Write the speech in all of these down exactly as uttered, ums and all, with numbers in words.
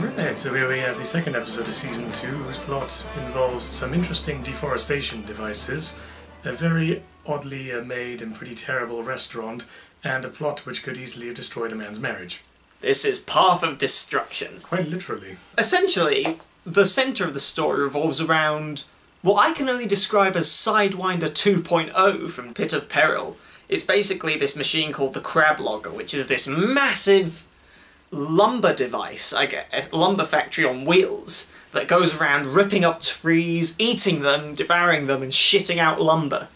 Right, so here we have the second episode of Season two, whose plot involves some interesting deforestation devices, a very oddly made and pretty terrible restaurant, and a plot which could easily have destroyed a man's marriage. This is Path of Destruction. Quite literally. Essentially, the centre of the story revolves around what I can only describe as Sidewinder two point oh from Pit of Peril. It's basically this machine called the Crab Logger, which is this massive lumber device, like a lumber factory on wheels, that goes around ripping up trees, eating them, devouring them, and shitting out lumber.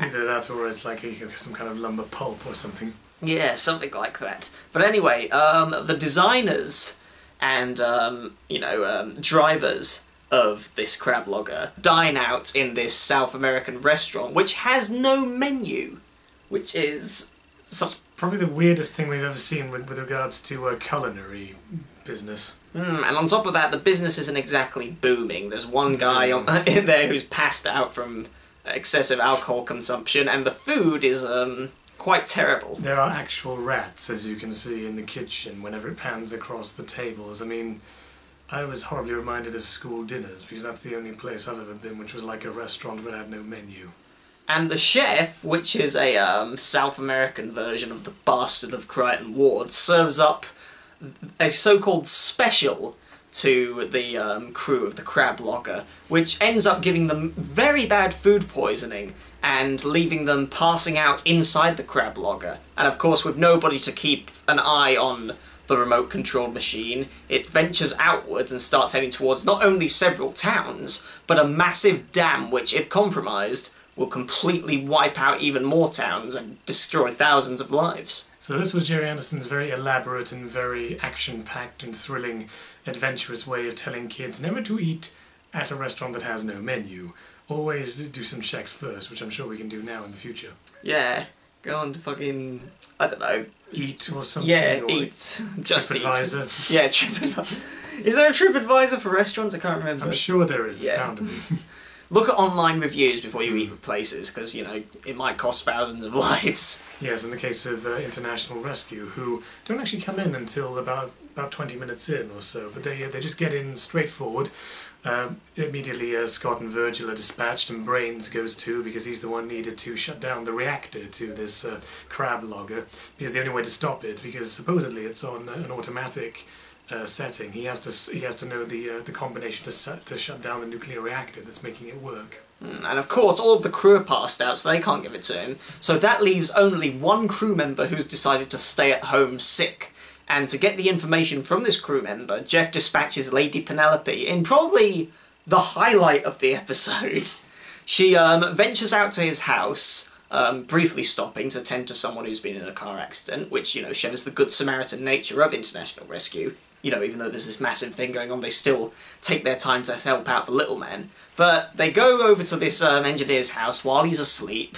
Either that or it's like a, some kind of lumber pulp or something. Yeah, something like that. But anyway, um, the designers and, um, you know, um, drivers of this Crab Logger dine out in this South American restaurant, which has no menu, which is some probably the weirdest thing we've ever seen with, with regards to uh, culinary business. Mm, and on top of that, the business isn't exactly booming. There's one guy on, in there who's passed out from excessive alcohol consumption, and the food is um, quite terrible. There are actual rats, as you can see, in the kitchen whenever it pans across the tables. I mean, I was horribly reminded of school dinners, because that's the only place I've ever been which was like a restaurant but had no menu. And the chef, which is a um, South American version of the Bastard of Crichton-Ward, serves up a so-called special to the um, crew of the Crab Logger, which ends up giving them very bad food poisoning and leaving them passing out inside the Crab Logger. And of course, with nobody to keep an eye on the remote-controlled machine, it ventures outwards and starts heading towards not only several towns, but a massive dam which, if compromised, will completely wipe out even more towns and destroy thousands of lives. So this was Gerry Anderson's very elaborate and very action-packed and thrilling, adventurous way of telling kids never to eat at a restaurant that has no menu. Always do some checks first, which I'm sure we can do now in the future. Yeah, go on to fucking, I don't know. Eat or something. Yeah, or eat. Just TripAdvisor. Eat. Yeah, TripAdvisor. Is there a TripAdvisor for restaurants? I can't remember. I'm sure there is. Yeah. Bound to be. Look at online reviews before you eat with places, because, you know, it might cost thousands of lives. Yes, in the case of uh, International Rescue, who don't actually come in until about about twenty minutes in or so, but they, they just get in straightforward. Uh, immediately uh, Scott and Virgil are dispatched, and Brains goes too, because he's the one needed to shut down the reactor to this uh, Crab Logger, because the only way to stop it, because supposedly it's on an automatic Uh, setting. He has to he has to know the uh, the combination to set, to shut down the nuclear reactor that's making it work. Mm, and of course, all of the crew are passed out, so they can't give it to him. So that leaves only one crew member who's decided to stay at home sick. And to get the information from this crew member, Jeff dispatches Lady Penelope in probably the highlight of the episode. She um, ventures out to his house, Um, briefly stopping to tend to someone who's been in a car accident, which, you know, shows the good Samaritan nature of International Rescue. You know, even though there's this massive thing going on, they still take their time to help out the little man. But they go over to this um, engineer's house while he's asleep,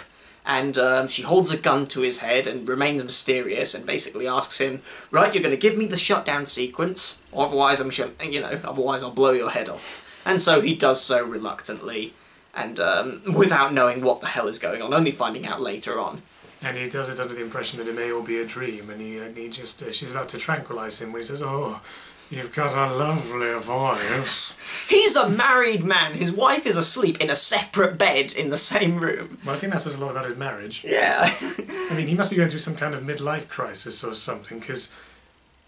and um, she holds a gun to his head and remains mysterious and basically asks him, right, you're going to give me the shutdown sequence, or otherwise I'm, you know, otherwise I'll blow your head off. And so he does so reluctantly, and um, without knowing what the hell is going on, only finding out later on. And he does it under the impression that it may all be a dream, and he, and he just, uh, she's about to tranquilise him when he says, oh, you've got a lovely voice. He's a married man. His wife is asleep in a separate bed in the same room. Well, I think that says a lot about his marriage. Yeah. I mean, he must be going through some kind of midlife crisis or something, because,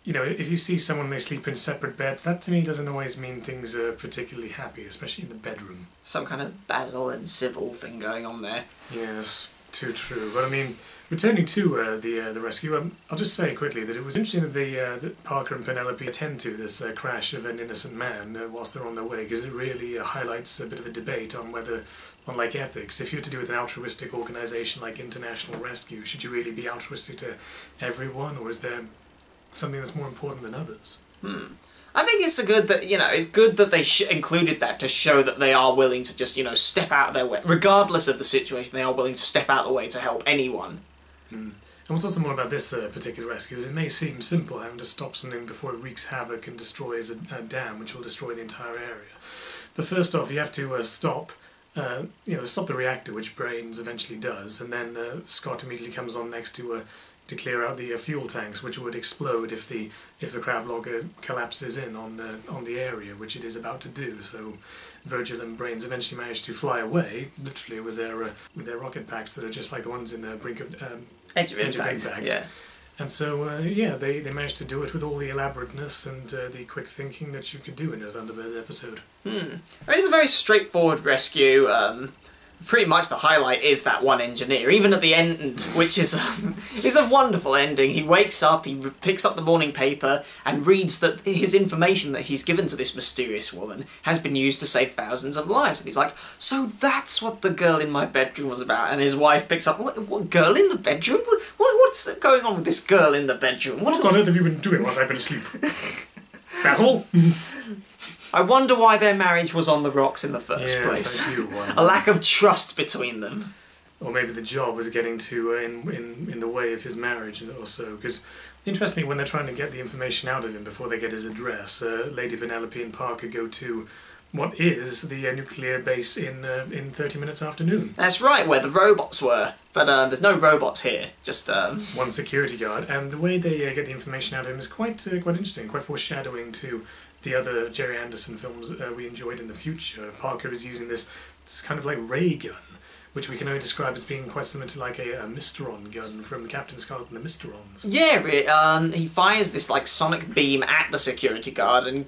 you know, if you see someone and they sleep in separate beds, that to me doesn't always mean things are particularly happy, especially in the bedroom. Some kind of Basil and Sybil thing going on there. Yes, too true. But I mean, returning to uh, the uh, the rescue, um, I'll just say quickly that it was interesting that, the, uh, that Parker and Penelope attend to this uh, crash of an innocent man uh, whilst they're on their way, because it really uh, highlights a bit of a debate on whether, on like ethics, if you were to do with an altruistic organisation like International Rescue, should you really be altruistic to everyone, or is there something that's more important than others? Hmm. I think it's a good that, you know, it's good that they sh included that to show that they are willing to just, you know, step out of their way. Regardless of the situation, they are willing to step out of the way to help anyone. Hmm. And what's also more about this uh, particular rescue is it may seem simple having to stop something before it wreaks havoc and destroys a, a dam, which will destroy the entire area. But first off, you have to uh, stop Uh, you know, stop the reactor, which Brains eventually does, and then uh, Scott immediately comes on next to uh, to clear out the uh, fuel tanks, which would explode if the if the Crab Logger collapses in on the on the area, which it is about to do. So Virgil and Brains eventually manage to fly away, literally with their uh, with their rocket packs that are just like the ones in the brink of um, edge of impact. Yeah. And so, uh, yeah, they, they managed to do it with all the elaborateness and uh, the quick thinking that you could do in a Thunderbird episode. Hmm. I mean, it's a very straightforward rescue. Um, pretty much the highlight is that one engineer, even at the end, which is um, is a wonderful ending. He wakes up, he picks up the morning paper, and reads that his information that he's given to this mysterious woman has been used to save thousands of lives. And he's like, so that's what the girl in my bedroom was about. And his wife picks up, what, what girl in the bedroom? What? what What's going on with this girl in the bedroom? What, what on we... earth have you been doing whilst I've been asleep? That's all. I wonder why their marriage was on the rocks in the first yes, place. I do wonder. A lack of trust between them. Or maybe the job was getting too uh, in, in in the way of his marriage also. Because interestingly, when they're trying to get the information out of him before they get his address, uh, Lady Penelope and Parker go to what is the uh, nuclear base in uh, in thirty minutes afternoon. That's right, where the robots were. But uh, there's no robots here, just um... one security guard. And the way they uh, get the information out of him is quite uh, quite interesting, quite foreshadowing to the other Gerry Anderson films uh, we enjoyed in the future. Parker is using this, this kind of like ray gun, which we can only describe as being quite similar to like a, a Mysteron gun from Captain Scarlet and the Mysterons. Yeah, it, um, he fires this like sonic beam at the security guard and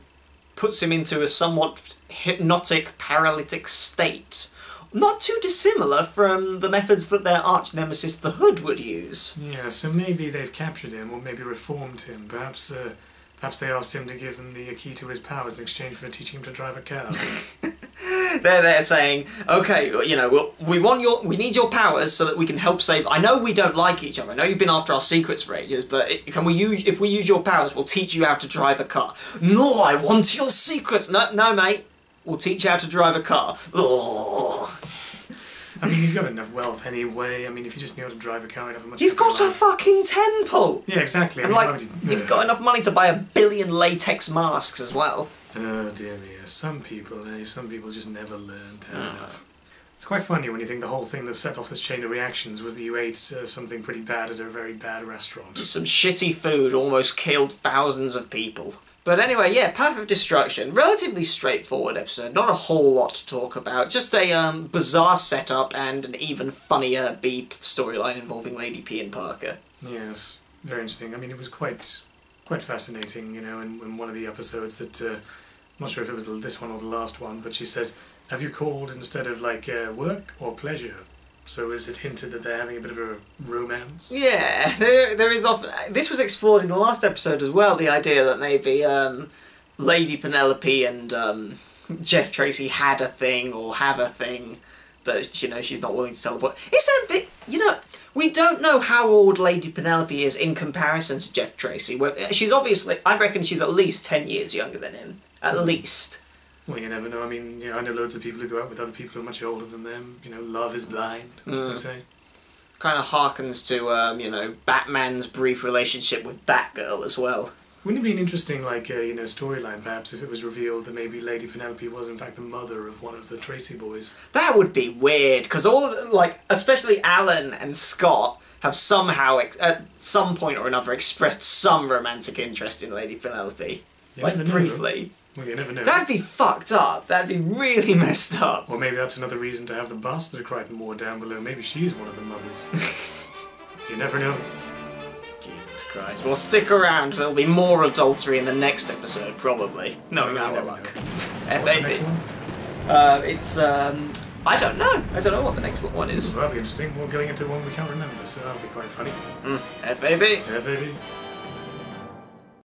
puts him into a somewhat hypnotic, paralytic state. Not too dissimilar from the methods that their arch-nemesis the Hood would use. Yeah, so maybe they've captured him, or maybe reformed him. Perhaps uh, perhaps they asked him to give them the key to his powers in exchange for teaching him to drive a car. They're there saying, okay, you know, we'll, we want your, we need your powers so that we can help save. I know we don't like each other. I know you've been after our secrets for ages, but it, can we use? If we use your powers, we'll teach you how to drive a car. No, I want your secrets. No, no, mate. We'll teach you how to drive a car. Oh. I mean, he's got enough wealth anyway. I mean, if you just knew how to drive a car, he'd have much. He's got a fucking temple. Yeah, exactly. And I mean, like, you, he's uh, got enough money to buy a billion latex masks as well. Oh dear me, some people, eh? Some people just never learned how mm. enough. It's quite funny when you think the whole thing that set off this chain of reactions was that you ate uh, something pretty bad at a very bad restaurant. Some shitty food almost killed thousands of people. But anyway, yeah, Path of Destruction. Relatively straightforward episode, not a whole lot to talk about. Just a um, bizarre setup and an even funnier beep storyline involving Lady P and Parker. Yes, very interesting. I mean, it was quite quite fascinating, you know, in, in one of the episodes that... Uh, I'm not sure if it was this one or the last one, but she says, have you called instead of, like, uh, work or pleasure? So is it hinted that they're having a bit of a romance? Yeah, there, there is often... This was explored in the last episode as well, the idea that maybe um, Lady Penelope and um, Jeff Tracy had a thing or have a thing that, you know, she's not willing to tell the boy. It's a bit... You know, we don't know how old Lady Penelope is in comparison to Jeff Tracy. She's obviously... I reckon she's at least ten years younger than him. At least. Well, you never know. I mean, you know, I know loads of people who go out with other people who are much older than them. You know, love is blind, as mm. they say. Kind of harkens to, um, you know, Batman's brief relationship with Batgirl as well. Wouldn't it be an interesting, like, uh, you know, storyline, perhaps, if it was revealed that maybe Lady Penelope was, in fact, the mother of one of the Tracy boys? That would be weird, because all, the, like, especially Alan and Scott have somehow, at some point or another, expressed some romantic interest in Lady Penelope. You like, briefly. Them. Well, you never know. That'd be fucked up. That'd be really messed up. Or maybe that's another reason to have the Bastard of Crichton Moore down below. Maybe she's one of the mothers. You never know. Jesus Christ. Well, stick around. There'll be more adultery in the next episode, probably. Knowing our luck. Uh, it's, um... I don't know. I don't know what the next one is. Well, that'll be interesting. We're going into one we can't remember, so that'll be quite funny. Mm. F A B. F A B.